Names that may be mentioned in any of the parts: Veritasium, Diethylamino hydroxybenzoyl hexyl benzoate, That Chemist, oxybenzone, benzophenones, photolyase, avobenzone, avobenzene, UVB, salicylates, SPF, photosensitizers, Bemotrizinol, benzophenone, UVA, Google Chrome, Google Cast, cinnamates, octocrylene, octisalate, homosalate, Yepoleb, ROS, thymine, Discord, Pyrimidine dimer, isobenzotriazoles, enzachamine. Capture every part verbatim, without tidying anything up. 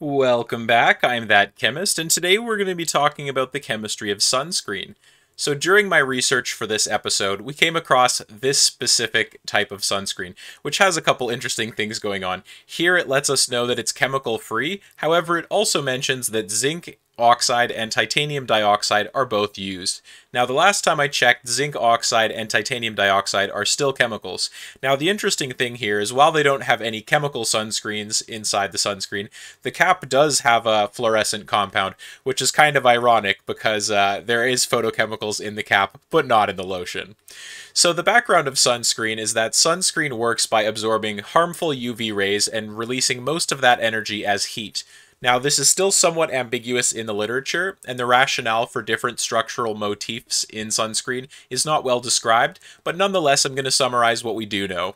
Welcome back, I'm That Chemist, and today we're going to be talking about the chemistry of sunscreen. So during my research for this episode, we came across this specific type of sunscreen, which has a couple interesting things going on. Here it lets us know that it's chemical-free, however it also mentions that zinc oxide and titanium dioxide are both used. Now, the last time I checked, zinc oxide and titanium dioxide are still chemicals. Now, the interesting thing here is while they don't have any chemical sunscreens inside the sunscreen, the cap does have a fluorescent compound, which is kind of ironic because uh, there is photochemicals in the cap, but not in the lotion. So the background of sunscreen is that sunscreen works by absorbing harmful U V rays and releasing most of that energy as heat. Now, this is still somewhat ambiguous in the literature, and the rationale for different structural motifs in sunscreen is not well described, but nonetheless, I'm going to summarize what we do know.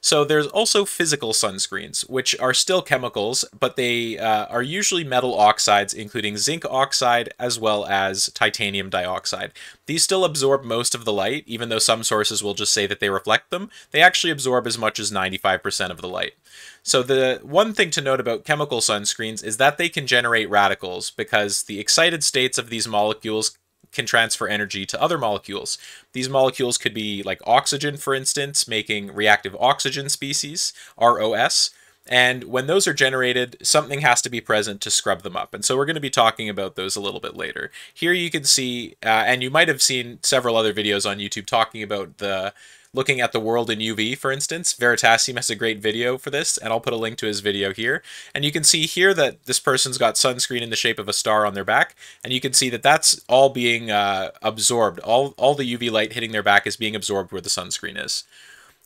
So there's also physical sunscreens, which are still chemicals, but they uh, are usually metal oxides, including zinc oxide as well as titanium dioxide. These still absorb most of the light, even though some sources will just say that they reflect them. They actually absorb as much as ninety-five percent of the light. So the one thing to note about chemical sunscreens is that they can generate radicals, because the excited states of these molecules can transfer energy to other molecules. These molecules could be like oxygen, for instance, making reactive oxygen species, R O S, and when those are generated, something has to be present to scrub them up. And so we're going to be talking about those a little bit later. Here you can see, uh, and you might have seen several other videos on YouTube talking about the looking at the world in U V, for instance. Veritasium has a great video for this, and I'll put a link to his video here. And you can see here that this person's got sunscreen in the shape of a star on their back, and you can see that that's all being uh, absorbed. All, all the U V light hitting their back is being absorbed where the sunscreen is.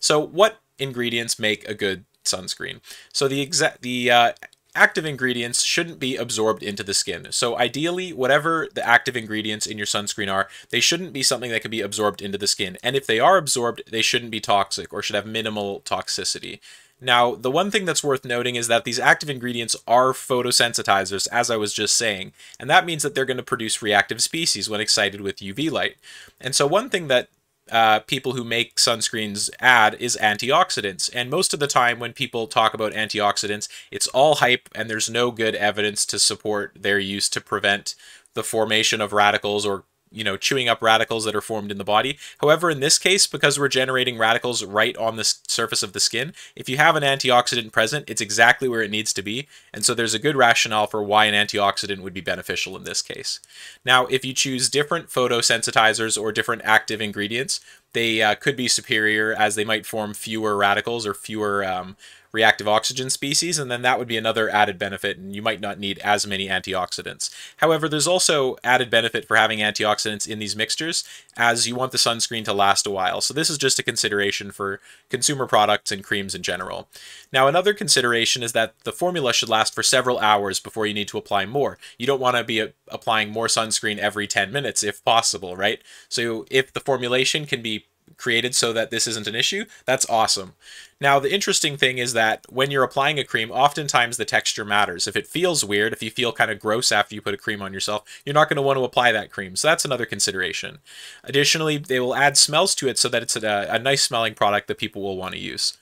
So what ingredients make a good sunscreen? So the exact the uh, active ingredients shouldn't be absorbed into the skin. So ideally, whatever the active ingredients in your sunscreen are, they shouldn't be something that can be absorbed into the skin. And if they are absorbed, they shouldn't be toxic or should have minimal toxicity. Now, the one thing that's worth noting is that these active ingredients are photosensitizers, as I was just saying, and that means that they're going to produce reactive species when excited with U V light. And so one thing that Uh, people who make sunscreens add is antioxidants, and most of the time when people talk about antioxidants, it's all hype and there's no good evidence to support their use to prevent the formation of radicals or, you know, chewing up radicals that are formed in the body. However, in this case, because we're generating radicals right on the surface of the skin, if you have an antioxidant present, it's exactly where it needs to be. And so there's a good rationale for why an antioxidant would be beneficial in this case. Now, if you choose different photosensitizers or different active ingredients, they uh, could be superior, as they might form fewer radicals or fewer um, reactive oxygen species, and then that would be another added benefit, and you might not need as many antioxidants. However, there's also added benefit for having antioxidants in these mixtures, as you want the sunscreen to last a while. So this is just a consideration for consumer products and creams in general. Now, another consideration is that the formula should last for several hours before you need to apply more. You don't want to be a- applying more sunscreen every ten minutes if possible, right? So if the formulation can be created so that this isn't an issue, that's awesome. Now, the interesting thing is that when you're applying a cream, oftentimes the texture matters. If it feels weird, if you feel kind of gross after you put a cream on yourself, you're not going to want to apply that cream. So that's another consideration. Additionally, they will add smells to it so that it's a, a nice smelling product that people will want to use.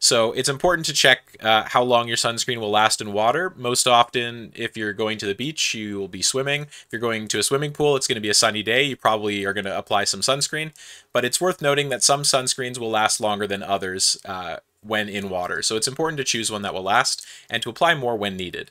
So it's important to check uh, how long your sunscreen will last in water. Most often, if you're going to the beach, you will be swimming. If you're going to a swimming pool, it's going to be a sunny day. You probably are going to apply some sunscreen. But it's worth noting that some sunscreens will last longer than others uh, when in water. So it's important to choose one that will last and to apply more when needed.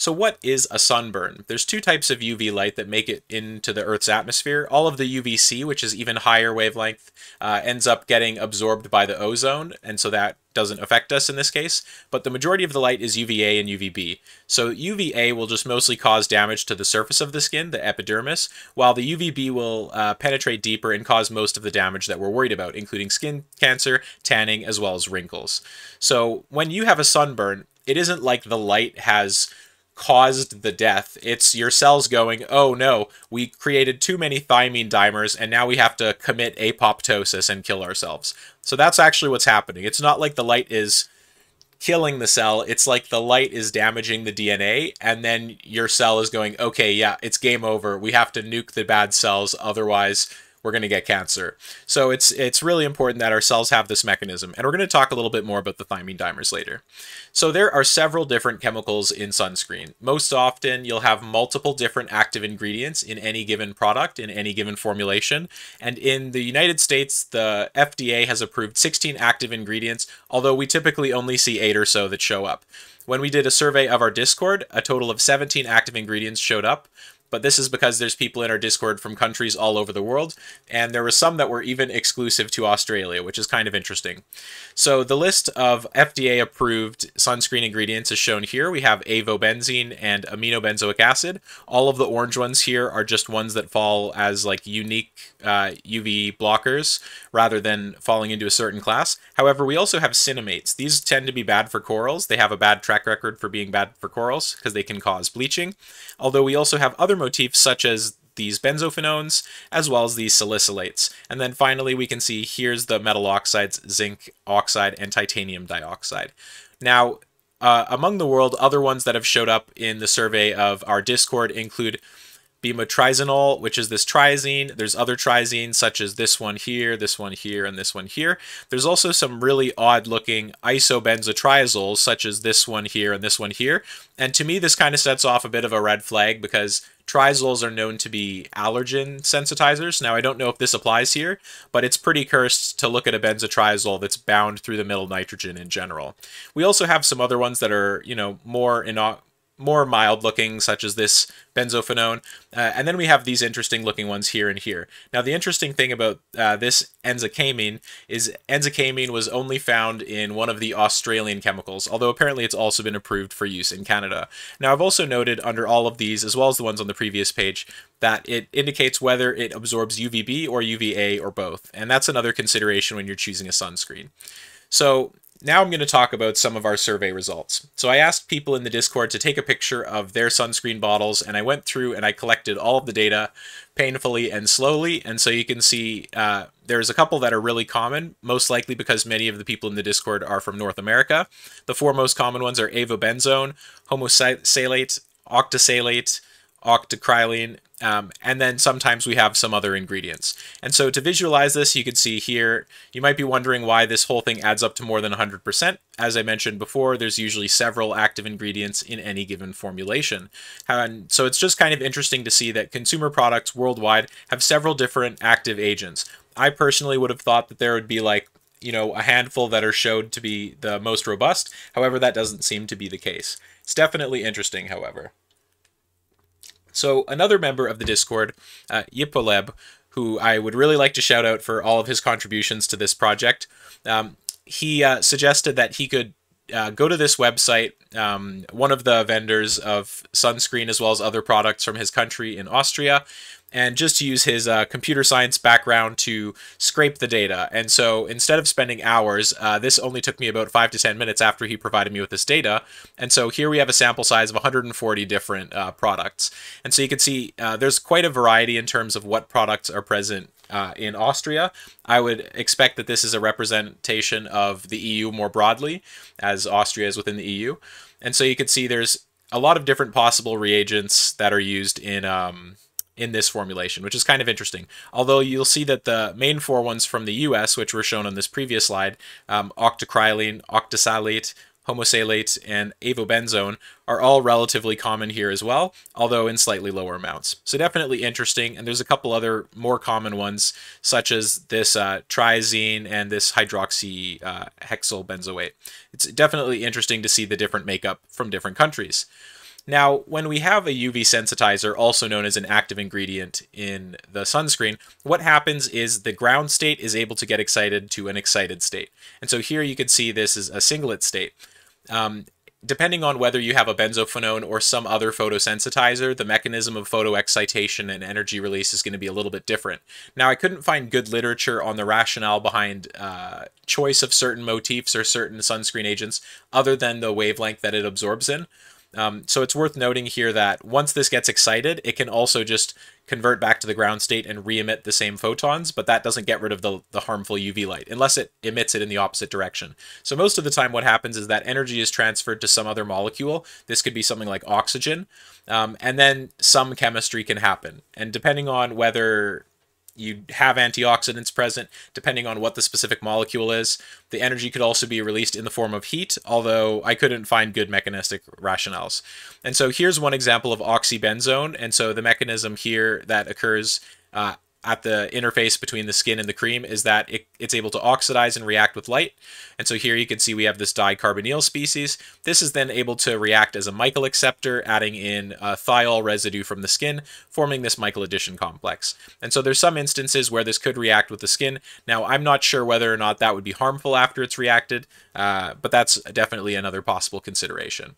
So what is a sunburn? There's two types of U V light that make it into the Earth's atmosphere. All of the U V C, which is even higher wavelength, uh, ends up getting absorbed by the ozone, and so that doesn't affect us in this case, but the majority of the light is U V A and U V B. So U V A will just mostly cause damage to the surface of the skin, the epidermis, while the U V B will uh, penetrate deeper and cause most of the damage that we're worried about, including skin cancer, tanning, as well as wrinkles. So when you have a sunburn, it isn't like the light has caused the death. It's your cells going, oh no, we created too many thymine dimers and now we have to commit apoptosis and kill ourselves. So that's actually what's happening. It's not like the light is killing the cell, it's like the light is damaging the D N A, and then your cell is going, okay, yeah, it's game over. We have to nuke the bad cells, otherwise we're going to get cancer. So it's it's really important that our cells have this mechanism, and we're going to talk a little bit more about the thymine dimers later. So there are several different chemicals in sunscreen. Most often you'll have multiple different active ingredients in any given product, in any given formulation, and in the United States the F D A has approved sixteen active ingredients, although we typically only see eight or so that show up. When we did a survey of our Discord, a total of seventeen active ingredients showed up, but this is because there's people in our Discord from countries all over the world, and there were some that were even exclusive to Australia, which is kind of interesting. So the list of F D A-approved sunscreen ingredients is shown here. We have avobenzene and aminobenzoic acid. All of the orange ones here are just ones that fall as like unique uh, U V blockers rather than falling into a certain class. However, we also have cinnamates. These tend to be bad for corals. They have a bad track record for being bad for corals because they can cause bleaching, although we also have other motifs such as these benzophenones as well as these salicylates. And then finally we can see here's the metal oxides, zinc oxide and titanium dioxide. Now uh, among the world, other ones that have showed up in the survey of our Discord include Bemotrizinol, which is this triazine. There's other triazines such as this one here, this one here, and this one here. There's also some really odd looking isobenzotriazoles such as this one here and this one here. And to me, this kind of sets off a bit of a red flag because triazoles are known to be allergen sensitizers. Now, I don't know if this applies here, but it's pretty cursed to look at a benzotriazole that's bound through the middle nitrogen in general. We also have some other ones that are, you know, more innocuous, more mild looking, such as this benzophenone. Uh, and then we have these interesting looking ones here and here. Now, the interesting thing about uh, this enzachamine is enzachamine was only found in one of the Australian chemicals, although apparently it's also been approved for use in Canada. Now, I've also noted under all of these, as well as the ones on the previous page, that it indicates whether it absorbs U V B or U V A or both. And that's another consideration when you're choosing a sunscreen. So now I'm going to talk about some of our survey results. So I asked people in the Discord to take a picture of their sunscreen bottles, and I went through and I collected all of the data painfully and slowly. And so you can see uh, there's a couple that are really common, most likely because many of the people in the Discord are from North America. The four most common ones are avobenzone, homosalate, octisalate, octocrylene, um, and then sometimes we have some other ingredients. And so to visualize this, you can see here, you might be wondering why this whole thing adds up to more than one hundred percent. As I mentioned before, there's usually several active ingredients in any given formulation. And so it's just kind of interesting to see that consumer products worldwide have several different active agents. I personally would have thought that there would be like, you know, a handful that are showed to be the most robust. However, that doesn't seem to be the case. It's definitely interesting, however. So another member of the Discord, uh, Yepoleb, who I would really like to shout out for all of his contributions to this project, um, he uh, suggested that he could uh, go to this website, um, one of the vendors of sunscreen as well as other products from his country in Austria, and just to use his uh, computer science background to scrape the data. And so instead of spending hours, uh, this only took me about five to ten minutes after he provided me with this data. And so here we have a sample size of one hundred forty different uh, products. And so you can see uh, there's quite a variety in terms of what products are present uh, in Austria. I would expect that this is a representation of the E U more broadly, as Austria is within the E U. And so you can see there's a lot of different possible reagents that are used in um, in this formulation, which is kind of interesting. Although you'll see that the main four ones from the U S, which were shown on this previous slide, um, octocrylene, octisalate, homosalate, and avobenzone are all relatively common here as well, although in slightly lower amounts. So definitely interesting, and there's a couple other more common ones, such as this uh, triazine and this hydroxy uh, hexyl benzoate. It's definitely interesting to see the different makeup from different countries. Now, when we have a U V sensitizer, also known as an active ingredient in the sunscreen, what happens is the ground state is able to get excited to an excited state. And so here you can see this is a singlet state. Um, depending on whether you have a benzophenone or some other photosensitizer, the mechanism of photoexcitation and energy release is going to be a little bit different. Now, I couldn't find good literature on the rationale behind uh, choice of certain motifs or certain sunscreen agents other than the wavelength that it absorbs in. Um, so it's worth noting here that once this gets excited, it can also just convert back to the ground state and re-emit the same photons, but that doesn't get rid of the, the harmful U V light, unless it emits it in the opposite direction. So most of the time what happens is that energy is transferred to some other molecule. This could be something like oxygen, um, and then some chemistry can happen. And depending on whether you have antioxidants present, depending on what the specific molecule is. The energy could also be released in the form of heat, although I couldn't find good mechanistic rationales. And so here's one example of oxybenzone. And so the mechanism here that occurs uh, at the interface between the skin and the cream is that it, it's able to oxidize and react with light. And so here you can see we have this dicarbonyl species. This is then able to react as a Michael acceptor, adding in a thiol residue from the skin, forming this Michael addition complex. And so there's some instances where this could react with the skin. Now, I'm not sure whether or not that would be harmful after it's reacted, uh, but that's definitely another possible consideration.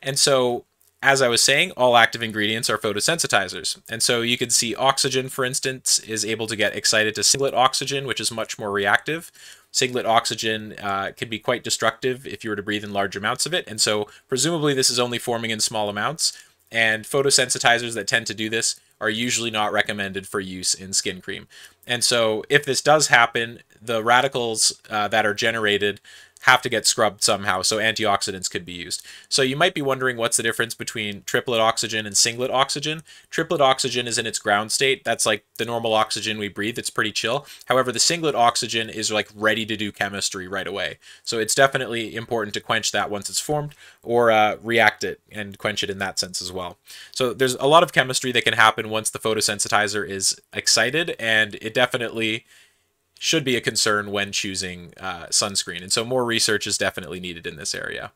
And so as I was saying, all active ingredients are photosensitizers. And so you can see oxygen, for instance, is able to get excited to singlet oxygen, which is much more reactive. Singlet oxygen uh, can be quite destructive if you were to breathe in large amounts of it. And so presumably this is only forming in small amounts. And photosensitizers that tend to do this are usually not recommended for use in skin cream. And so if this does happen, the radicals uh, that are generated have to get scrubbed somehow, so antioxidants could be used. So you might be wondering what's the difference between triplet oxygen and singlet oxygen. Triplet oxygen is in its ground state. That's like the normal oxygen we breathe. It's pretty chill. However, the singlet oxygen is like ready to do chemistry right away. So it's definitely important to quench that once it's formed, or uh, react it and quench it in that sense as well. So there's a lot of chemistry that can happen once the photosensitizer is excited, and it definitely should be a concern when choosing uh, sunscreen. And so more research is definitely needed in this area.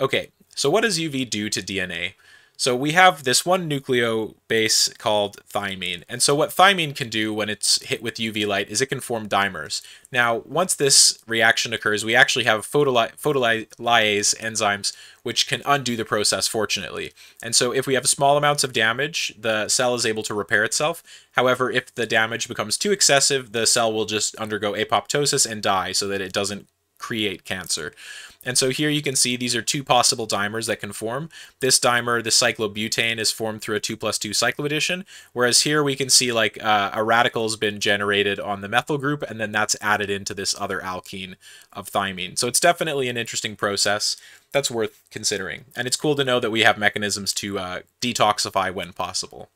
Okay, so what does U V do to D N A? So we have this one nucleobase called thymine. And so what thymine can do when it's hit with U V light is it can form dimers. Now, once this reaction occurs, we actually have photoly photolyase enzymes, which can undo the process, fortunately. And so if we have small amounts of damage, the cell is able to repair itself. However, if the damage becomes too excessive, the cell will just undergo apoptosis and die so that it doesn't create cancer. And so here you can see these are two possible dimers that can form. This dimer, the cyclobutane, is formed through a two plus two cycloaddition, whereas here we can see like uh, a radical has been generated on the methyl group, and then that's added into this other alkene of thymine. So it's definitely an interesting process that's worth considering. And it's cool to know that we have mechanisms to uh, detoxify when possible.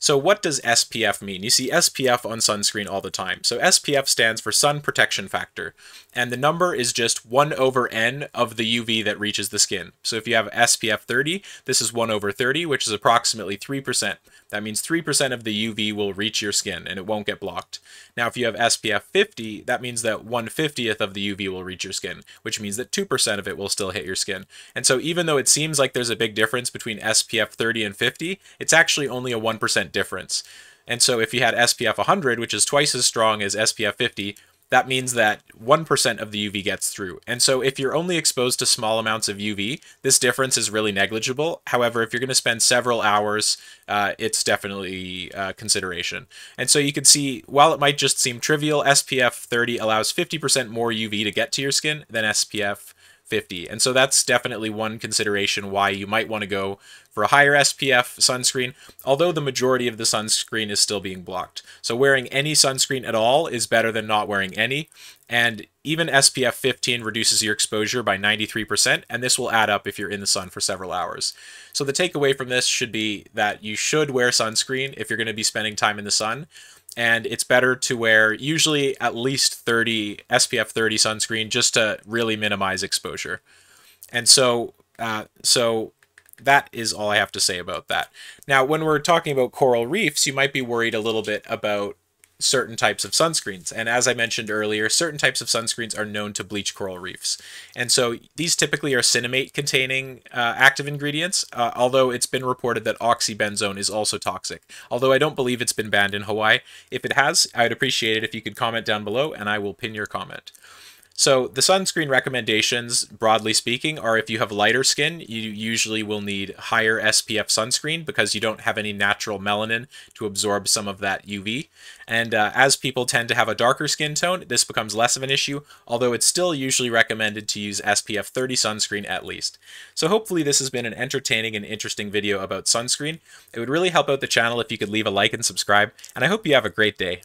So what does S P F mean? You see S P F on sunscreen all the time. So S P F stands for sun protection factor, and the number is just one over N of the U V that reaches the skin. So if you have S P F thirty, this is one over thirty, which is approximately three percent. That means three percent of the U V will reach your skin and it won't get blocked. Now, if you have S P F fifty, that means that one fiftieth of the U V will reach your skin, which means that two percent of it will still hit your skin. And so even though it seems like there's a big difference between S P F thirty and fifty, it's actually only a one percent difference. And so if you had S P F one hundred, which is twice as strong as S P F fifty, that means that one percent of the U V gets through. And so if you're only exposed to small amounts of U V, this difference is really negligible. However, if you're going to spend several hours, uh, it's definitely a consideration. And so you can see, while it might just seem trivial, S P F thirty allows fifty percent more U V to get to your skin than S P F fifty. And so that's definitely one consideration why you might want to go for a higher S P F sunscreen, although the majority of the sunscreen is still being blocked. So wearing any sunscreen at all is better than not wearing any. And even S P F fifteen reduces your exposure by ninety-three percent, and this will add up if you're in the sun for several hours. So the takeaway from this should be that you should wear sunscreen if you're going to be spending time in the sun. And it's better to wear usually at least S P F thirty sunscreen just to really minimize exposure. And so, uh, so that is all I have to say about that. Now, when we're talking about coral reefs, you might be worried a little bit about certain types of sunscreens. And as I mentioned earlier, certain types of sunscreens are known to bleach coral reefs. And so these typically are cinnamate containing uh, active ingredients, uh, although it's been reported that oxybenzone is also toxic, although I don't believe it's been banned in Hawaii. If it has, I would appreciate it if you could comment down below and I will pin your comment. So the sunscreen recommendations, broadly speaking, are if you have lighter skin, you usually will need higher S P F sunscreen because you don't have any natural melanin to absorb some of that U V. And uh, as people tend to have a darker skin tone, this becomes less of an issue, although it's still usually recommended to use S P F thirty sunscreen at least. So hopefully this has been an entertaining and interesting video about sunscreen. It would really help out the channel if you could leave a like and subscribe, and I hope you have a great day.